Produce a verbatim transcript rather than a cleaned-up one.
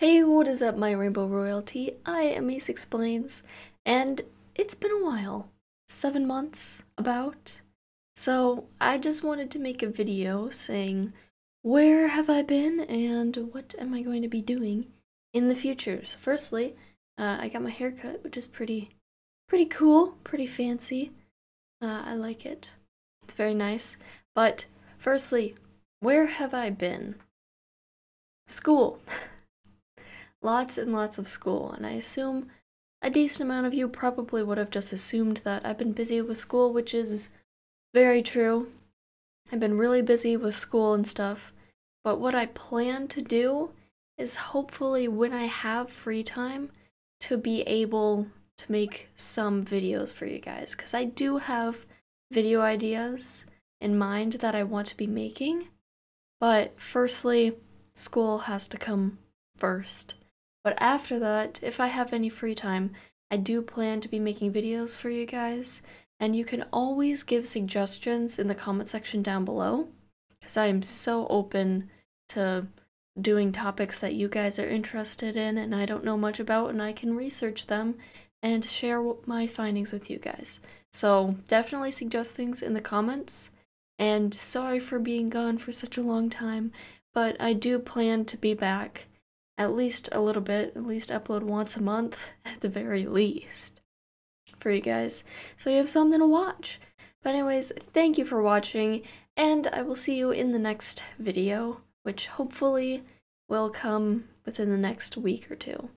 Hey, what is up, my Rainbow Royalty? I am Ace Explains, and it's been a while. Seven months, about. So, I just wanted to make a video saying, where have I been, and what am I going to be doing in the future? So, firstly, uh, I got my hair cut, which is pretty, pretty cool, pretty fancy. Uh, I like it. It's very nice. But, firstly, where have I been? School. Lots and lots of school, and I assume a decent amount of you probably would have just assumed that I've been busy with school, which is very true. I've been really busy with school and stuff, but what I plan to do is hopefully when I have free time to be able to make some videos for you guys, because I do have video ideas in mind that I want to be making, but firstly, school has to come first. But after that, if I have any free time, I do plan to be making videos for you guys, and you can always give suggestions in the comment section down below, because I am so open to doing topics that you guys are interested in and I don't know much about, and I can research them and share my findings with you guys. So definitely suggest things in the comments, and sorry for being gone for such a long time, but I do plan to be back. At least a little bit, at least upload once a month, at the very least, for you guys, so you have something to watch. But anyways, thank you for watching, and I will see you in the next video, which hopefully will come within the next week or two.